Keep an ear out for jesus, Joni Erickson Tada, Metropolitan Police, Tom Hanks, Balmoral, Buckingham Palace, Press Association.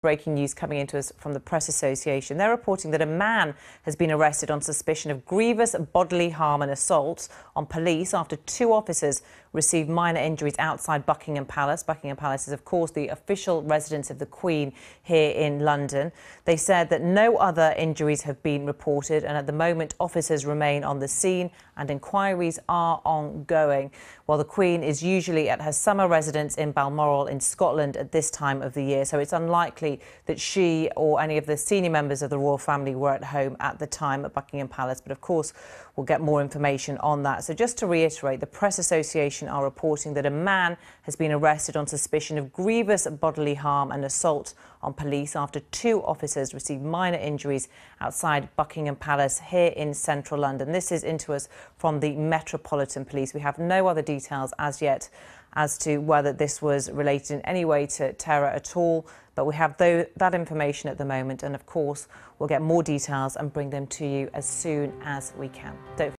Breaking news coming into us from the Press Association. They're reporting that a man has been arrested on suspicion of grievous bodily harm and assault on police after two officers received minor injuries outside Buckingham Palace. Buckingham Palace is, of course, the official residence of the Queen here in London. They said that no other injuries have been reported, and at the moment officers remain on the scene and inquiries are ongoing. While the Queen is usually at her summer residence in Balmoral in Scotland at this time of the year, so it's unlikely that she or any of the senior members of the royal family were at home at the time at Buckingham Palace. But of course, we'll get more information on that. So just to reiterate, the Press Association are reporting that a man has been arrested on suspicion of grievous bodily harm and assault on police after two officers received minor injuries outside Buckingham Palace here in central London. This is into us from the Metropolitan Police. We have no other details as yet as to whether this was related in any way to terror at all, but we have that information at the moment, and of course we'll get more details and bring them to you as soon as we can. Don't